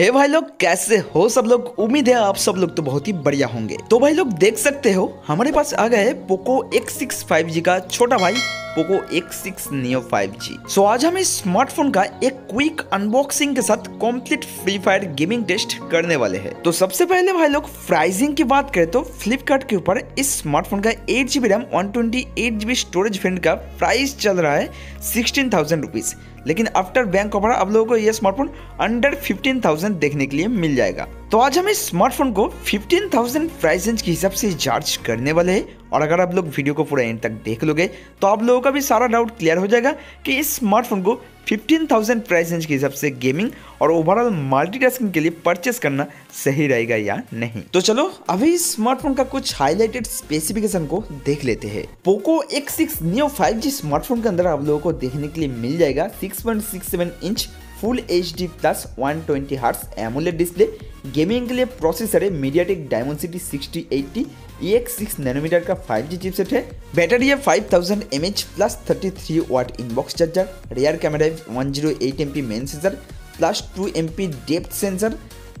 हे भाई लोग, कैसे हो सब लोग। उम्मीद है आप सब लोग तो बहुत ही बढ़िया होंगे। तो भाई लोग देख सकते हो हमारे पास आ गए पोको X6 5G का छोटा भाई पोको X6 Neo 5G। सो आज हम इस स्मार्टफोन का एक क्विक अनबॉक्सिंग के साथ complete Free Fire gaming test करने वाले हैं। तो सबसे पहले भाई लोग प्राइसिंग की बात करें तो फ्लिपकार्ट के ऊपर इस स्मार्टफोन का 8GB RAM 128GB storage variant का प्राइस चल रहा है 16,000 रुपीज, लेकिन आफ्टर बैंक ऑफर आप लोगों को यह स्मार्टफोन अंडर 15,000 देखने के लिए मिल जाएगा। तो आज हम इस स्मार्टफोन को 15,000 प्राइस रेंज के हिसाब से चार्ज करने वाले हैं। और अगर आप लोग वीडियो को पूरा एंड तक देख लोगे तो आप लोगों का भी सारा डाउट क्लियर हो जाएगा कि इस स्मार्टफोन को 15,000 प्राइस रेंज के हिसाब से गेमिंग और ओवरऑल मल्टीटास्किंग के लिए परचेस करना सही रहेगा या नहीं। तो चलो अभी इस स्मार्टफोन का कुछ हाईलाइटेड स्पेसिफिकेशन को देख लेते हैं। Poco X6 Neo 5G smartphone के अंदर आप लोगों को देखने के लिए मिल जाएगा 6.67 inch full HD plus 120 hertz AMOLED display. Gaming के लिए प्रोसेसर है MediaTek Dimensity 6080, ये एक 6 नैनोमीटर का 5G चिपसेट है। बैटरी है 5000 mAh plus 33 watt inbox charger. Rear camera है 108MP main sensor plus 2MP depth sensor.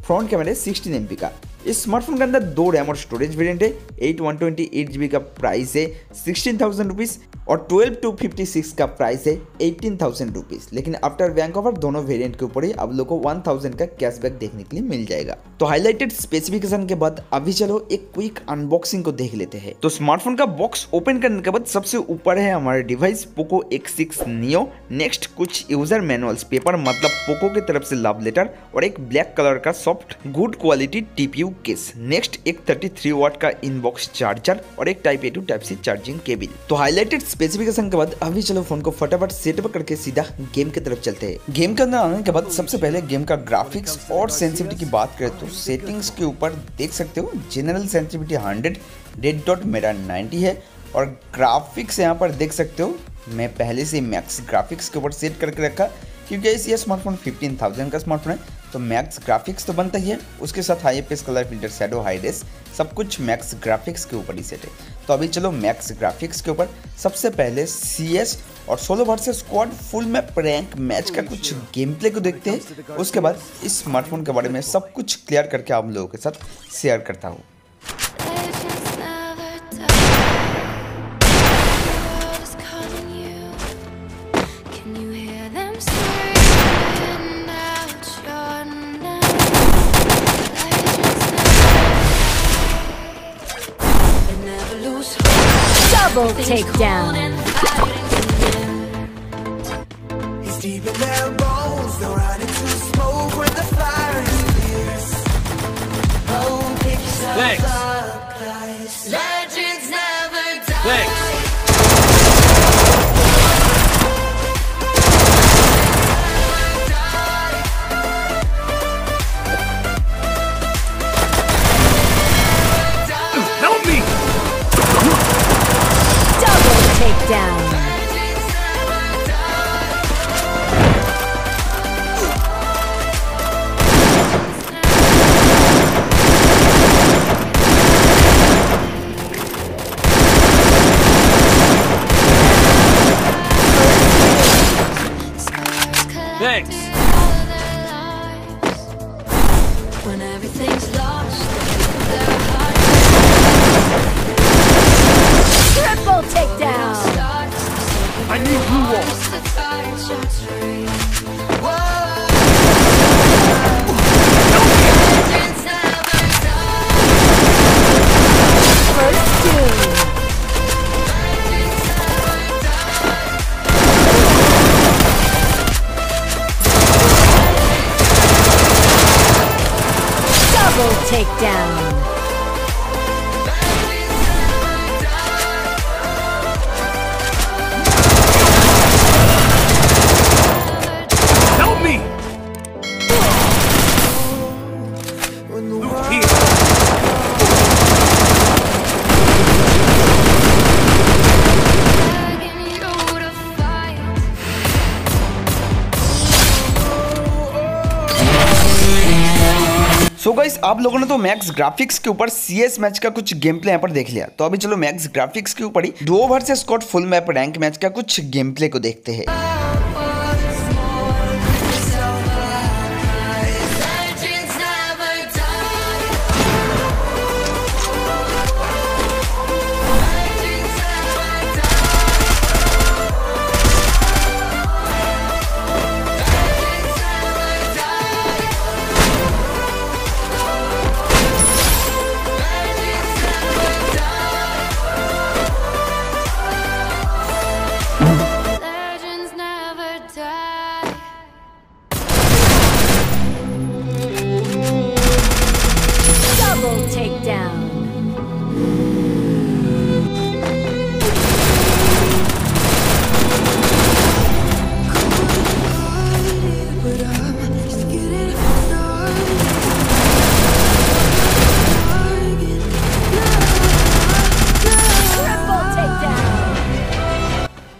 Front camera है 16MP का। इस स्मार्टफोन के अंदर 2 रैम और स्टोरेज वेरिएंट है। 128GB का प्राइस है 16,000 रुपीज़ और 12256 का प्राइस है 18,000 रुपीज़, लेकिन आफ्टर बैंक ऑफर दोनों वेरिएंट के ऊपर ही आप लोगों को 1,000 का कैशबैक देखने के लिए मिल जाएगा। तो हाईलाइटेड स्पेसिफिकेशन के बाद अभी चलो एक क्विक अनबॉक्सिंग को देख लेते हैं। तो स्मार्टफोन का बॉक्स ओपन करने के बाद सबसे ऊपर है हमारे device Poco X6 Neo। Next कुछ यूजर मैनुअल्स पेपर मतलब पोको की तरफ से लव लेटर और एक ब्लैक कलर का soft good quality TPU case. Next एक 33 वाट का इनबॉक्स चार्जर और एक type A to type C charging cable. तो हाइलाइटेड स्पेसिफिकेशन के बाद अभी चलो फोन को फटाफट सेटअप करके सीधा गेम की तरफ चलते हैं। गेम के अंदर आने के बाद सबसे पहले गेम का ग्राफिक्स और सेंसिटिविटी की बात करें तो सेटिंग्स के ऊपर देख सकते हो जनरल सेंसिटिविटी 100, रेड डॉट मेरा 90 है और ग्राफिक्स यहाँ पर देख सकते हो मैं पहले से मैक्स ग्राफिक्स के ऊपर सेट करके रखा क्योंकि ये स्मार्टफोन 15,000 का स्मार्टफोन है तो मैक्स ग्राफिक्स तो बनता ही है। उसके साथ high FPS colour filter shadow high res सब कुछ मैक्स ग्राफिक्स के ऊपर ही सेट है। तो अभी चलो मैक्स ग्राफिक्स के ऊपर सबसे पहले CS और solo versus squad full map rank match का कुछ गेम प्ले को देखते हैं। उसके बाद इस स्मार्टफोन के बारे में सब कुछ क्लियर करके आप लोगों के साथ शेयर करता हूँ। Take down. He's deep in their bones, they're running through smoke when the fire is fierce. Oh, pick yourself up, guys. Legends never die. Down. Thanks. When everything's lost, their hearts. Triple takedown. I need blue walls. First two. Double takedown. So guys आप लोगों ने तो max graphics के ऊपर CS match का कुछ game play यहाँ पर देख लिया। तो अभी चलो मैक्स ग्राफिक्स के ऊपर ही duo versus squad full map rank match का कुछ गेम प्ले को देखते हैं।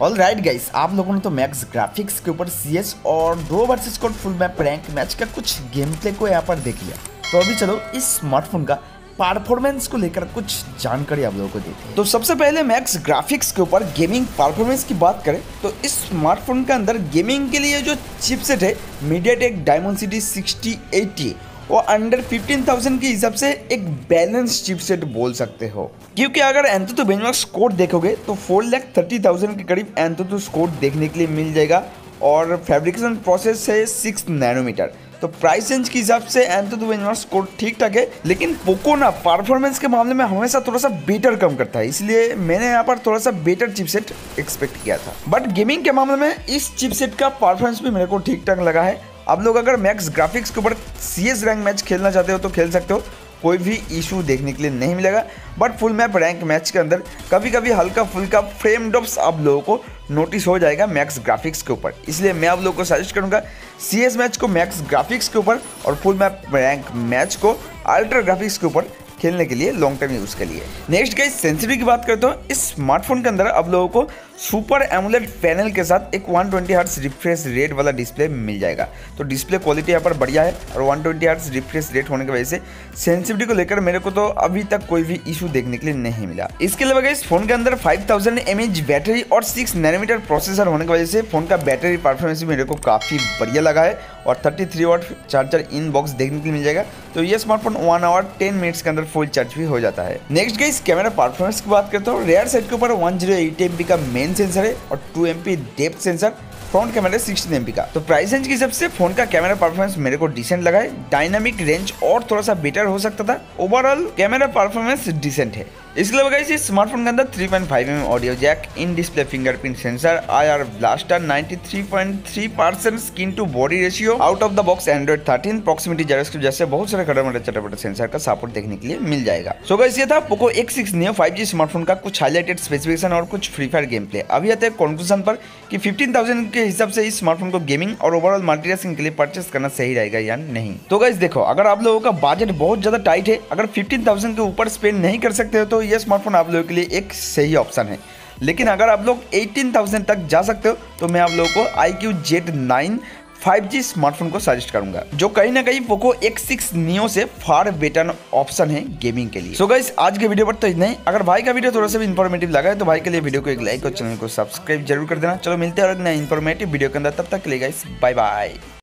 ऑल राइट गाइस, आप लोगों ने तो मैक्स ग्राफिक्स के ऊपर CS और 2 versus 4 full map rank match का कुछ गेम प्ले को यहाँ पर देख लिया। तो अभी चलो इस स्मार्टफोन का परफॉर्मेंस को लेकर कुछ जानकारी आप लोगों को देते हैं। तो सबसे पहले मैक्स ग्राफिक्स के ऊपर गेमिंग परफॉर्मेंस की बात करें तो इस स्मार्टफोन के अंदर गेमिंग के लिए जो चिपसेट है मीडियाटेक डायमेंसिटी 6080 वो अंडर 15,000 के हिसाब से एक बैलेंस चिपसेट बोल सकते हो, क्योंकि अगर एंतोतु बेंचमार्क स्कोर देखोगे तो 4,30,000 के करीब एंतोतु स्कोर देखने के लिए मिल जाएगा और फैब्रिकेशन प्रोसेस है 6 नैनोमीटर। तो प्राइस रेंज के हिसाब से एंतोतु बेंचमार्क स्कोर ठीक ठाक है, लेकिन पोको ना परफॉर्मेंस के मामले में हमेशा थोड़ा सा बेटर कम करता है, इसलिए मैंने यहाँ पर थोड़ा सा बेटर चिपसेट एक्सपेक्ट किया था। बट गेमिंग के मामले में इस चिपसेट का परफॉर्मेंस भी मेरे को ठीक ठाक लगा है। आप लोग अगर मैक्स ग्राफिक्स के ऊपर CS रैंक मैच खेलना चाहते हो तो खेल सकते हो, कोई भी इशू देखने के लिए नहीं मिलेगा। But full map rank match के अंदर कभी कभी हल्का फुल्का फ्रेम ड्रॉप्स आप लोगों को नोटिस हो जाएगा मैक्स ग्राफिक्स के ऊपर, इसलिए मैं आप लोगों को सजेस्ट करूंगा CS मैच को मैक्स ग्राफिक्स के ऊपर और फुल मैप रैंक मैच को अल्ट्रा ग्राफिक्स के ऊपर खेलने के लिए लॉन्ग टर्म यूज़ के लिए। नेक्स्ट गाइस, सेंसिटिविटी की बात करते हो, इस स्मार्टफोन के अंदर आप लोगों को सुपर एमुलेट पैनल के साथ एक 120 हर्ट्ज रिफ्रेश रेट वाला डिस्प्ले मिल जाएगा। तो डिस्प्ले क्वालिटी यहाँ पर बढ़िया है और 120 हर्ट्ज रिफ्रेश रेट होने की वजह से सेंसिटिविटी को लेकर मेरे को तो अभी तक कोई भी इशू देखने के लिए नहीं मिला। इसके अलावा गाइस, फोन के अंदर 5000 mAh बैटरी और 6 नैनोमीटर प्रोसेसर होने की वजह से फोन का बैटरी परफॉर्मेंस मेरे को काफ़ी बढ़िया लगा है और 33 वाट चार्जर इन बॉक्स देखने के लिए मिल जाएगा। तो ये स्मार्टफोन 1 आवर 10 मिनट्स के अंदर फुल चार्ज भी हो जाता है। नेक्स्ट गाइस, कैमरा परफॉर्मेंस की बात करते हो, रियर साइड के ऊपर 108 MP का मेन सेंसर है और 2 MP depth sensor, front camera 16 MP का। तो प्राइस रेंज के हिसाब से फोन का कैमरा परफॉर्मेंस मेरे को डिसेंट लगा है, डायनामिक रेंज और थोड़ा सा बेटर हो सकता था, ओवरऑल कैमरा परफॉर्मेंस डिसेंट है। इसके अलावा गाइस, इस स्मार्टफोन के अंदर 3.5 mm audio jack, in display fingerprint sensor, IR blaster, 93.3% skin to body ratio, out of the box Android 13, proximity gyroscope जैसे बहुत सारे खड़े मोटे चटपटे सेंसर का सपोर्ट देखने के लिए मिल जाएगा। सो गाइस, ये था Poco X6 Neo 5G smartphone का कुछ हाईलाइटेड स्पेसिफिकेशन और कुछ फ्री फायर गेम प्ले। अभी आते हैं कंक्लूजन पर कि 15,000 के हिसाब से इस स्मार्टफोन को गेमिंग और ओवरऑल मल्टीटास्किंग के लिए परचेस करना सही रहेगा या नहीं। तो गाइस देखो, अगर आप लोगों का बजट बहुत ज्यादा टाइट है, अगर 15,000 के ऊपर स्पेंड नहीं कर सकते हो तो ये स्मार्टफोन आप लोगों के लिए एक सही ऑप्शन है। लेकिन अगर आप लोग 18,000 तक जा सकते हो तो मैं आप लोगों को IQ Z9 5G स्मार्टफोन को सजेस्ट करूंगा, जो कहीं ना कहीं पोको X6 Neo से फार बेटर ऑप्शन है गेमिंग के लिए। सो गाइस, आज के वीडियो पर तो इतना ही। अगर भाई का वीडियो थोड़ा सा भी इंफॉर्मेटिव लगा है तो भाई के लिए वीडियो को एक लाइक और चैनल को सब्सक्राइब जरूर कर देना। चलो मिलते हैं और एक नया इंफॉर्मेटिव वीडियो के अंदर, तब तक के लिए गाइस बाय बाय।